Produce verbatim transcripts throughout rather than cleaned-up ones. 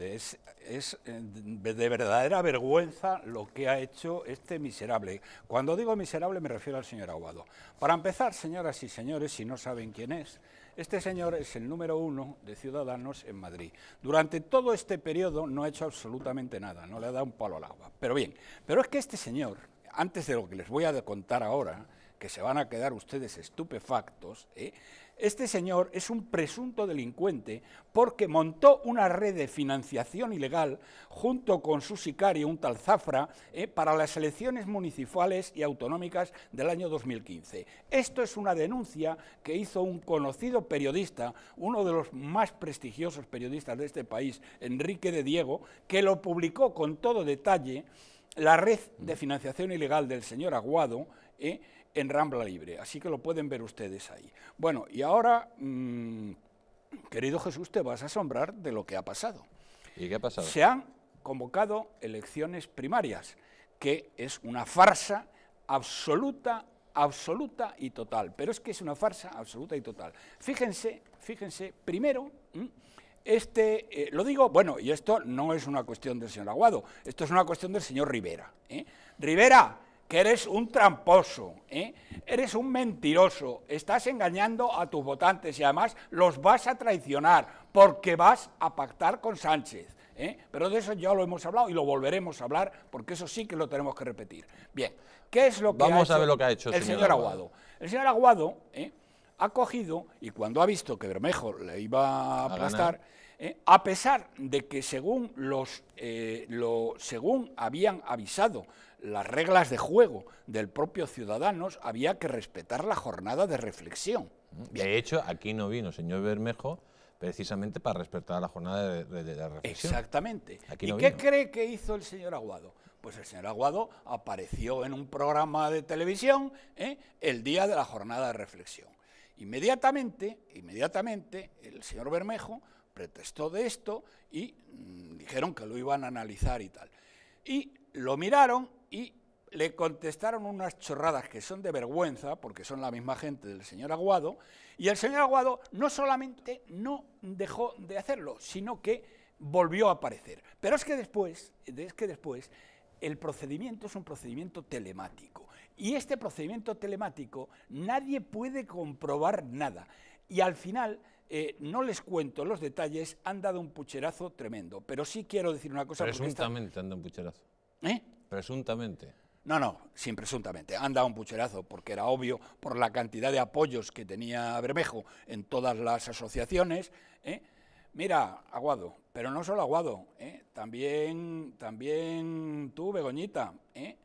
Es, es de verdadera vergüenza lo que ha hecho este miserable. Cuando digo miserable me refiero al señor Aguado. Para empezar, señoras y señores, si no saben quién es, este señor es el número uno de Ciudadanos en Madrid. Durante todo este periodo no ha hecho absolutamente nada, no le ha dado un palo al agua. Pero bien, pero es que este señor, antes de lo que les voy a contar ahora, que se van a quedar ustedes estupefactos, ¿eh? Este señor es un presunto delincuente porque montó una red de financiación ilegal junto con su sicario, un tal Zafra, eh, para las elecciones municipales y autonómicas del año dos mil quince. Esto es una denuncia que hizo un conocido periodista, uno de los más prestigiosos periodistas de este país, Enrique de Diego, que lo publicó con todo detalle, la red de financiación ilegal del señor Aguado, eh, en Rambla Libre, así que lo pueden ver ustedes ahí. Bueno, y ahora, mmm, querido Jesús, te vas a asombrar de lo que ha pasado. ¿Y qué ha pasado? Se han convocado elecciones primarias, que es una farsa absoluta, absoluta y total. Pero es que es una farsa absoluta y total. Fíjense, fíjense, primero... ¿Mm? Este, eh, lo digo, bueno, y esto no es una cuestión del señor Aguado, esto es una cuestión del señor Rivera, ¿eh? Rivera, que eres un tramposo, ¿eh? Eres un mentiroso, estás engañando a tus votantes y además los vas a traicionar porque vas a pactar con Sánchez, ¿eh? Pero de eso ya lo hemos hablado y lo volveremos a hablar porque eso sí que lo tenemos que repetir. Bien, ¿qué es lo que, Vamos ha, a ver hecho lo que ha hecho el señor Aguado? El señor Aguado, ¿eh? ha cogido, y cuando ha visto que Bermejo le iba a aplastar, eh, a pesar de que según, los, eh, lo, según habían avisado las reglas de juego del propio Ciudadanos, había que respetar la jornada de reflexión. Bien. De hecho, aquí no vino señor Bermejo precisamente para respetar la jornada de, de, de la reflexión. Exactamente. Aquí no ¿Y vino. qué cree que hizo el señor Aguado? Pues el señor Aguado apareció en un programa de televisión eh, el día de la jornada de reflexión. Inmediatamente, inmediatamente, el señor Bermejo pretextó de esto y mmm, dijeron que lo iban a analizar y tal. Y lo miraron y le contestaron unas chorradas que son de vergüenza, porque son la misma gente del señor Aguado, y el señor Aguado no solamente no dejó de hacerlo, sino que volvió a aparecer. Pero es que después, es que después, el procedimiento es un procedimiento telemático. Y este procedimiento telemático nadie puede comprobar nada. Y al final, eh, no les cuento los detalles, han dado un pucherazo tremendo. Pero sí quiero decir una cosa... Presuntamente está... han dado un pucherazo. ¿Eh? Presuntamente. No, no, sin presuntamente. Han dado un pucherazo porque era obvio por la cantidad de apoyos que tenía Bermejo en todas las asociaciones. ¿Eh? Mira, Aguado, pero no solo Aguado, ¿eh? también, también tú, Begoñita, ¿eh?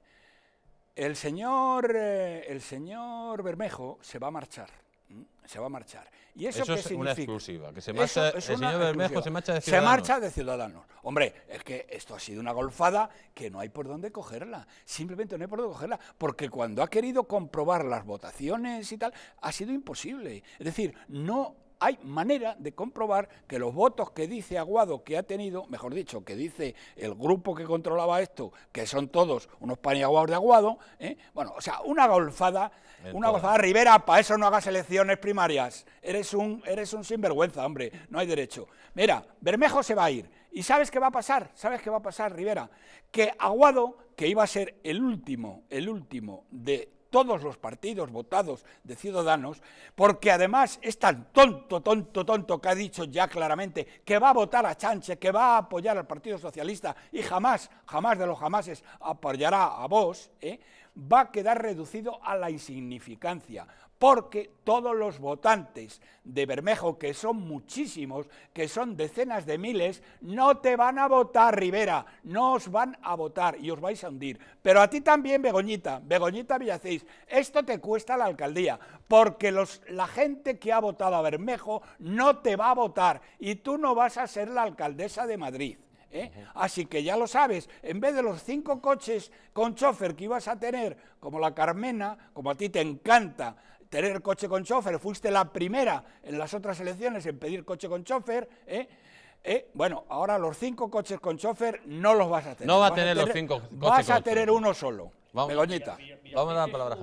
El señor, eh, el señor Bermejo se va a marchar, ¿m? se va a marchar. ¿Y eso, eso qué es significa? Una exclusiva, que se marcha, el señor Bermejo se marcha de Ciudadanos. Se marcha de Ciudadanos. Hombre, es que esto ha sido una golfada que no hay por dónde cogerla, simplemente no hay por dónde cogerla, porque cuando ha querido comprobar las votaciones y tal, ha sido imposible. Es decir, no hay manera de comprobar que los votos que dice Aguado que ha tenido, mejor dicho, que dice el grupo que controlaba esto, que son todos unos paniaguados de Aguado, ¿eh? bueno, o sea, una golfada, Entonces. una golfada, Rivera, para eso no hagas elecciones primarias, eres un, eres un sinvergüenza, hombre, no hay derecho. Mira, Bermejo se va a ir, y ¿sabes qué va a pasar? ¿Sabes qué va a pasar, Rivera? Que Aguado, que iba a ser el último, el último de... todos los partidos votados de Ciudadanos, porque además es tan tonto, tonto, tonto que ha dicho ya claramente que va a votar a Sánchez, que va a apoyar al Partido Socialista y jamás, jamás de los jamases apoyará a Vox, ¿eh? va a quedar reducido a la insignificancia, porque todos los votantes de Bermejo, que son muchísimos, que son decenas de miles, no te van a votar, Rivera, no os van a votar y os vais a hundir. Pero a ti también, Begoñita, Begoñita Villacís, esto te cuesta la alcaldía, porque los, la gente que ha votado a Bermejo no te va a votar y tú no vas a ser la alcaldesa de Madrid. ¿Eh? Así que ya lo sabes, en vez de los cinco coches con chofer que ibas a tener, como la Carmena, como a ti te encanta tener coche con chofer, fuiste la primera en las otras elecciones en pedir coche con chofer, ¿eh? Eh, bueno, ahora los cinco coches con chofer no los vas a tener. No va a tener, tener los cinco coches Vas a tener uno solo. Vamos, Begoñita. Vamos a dar la palabra a Javier.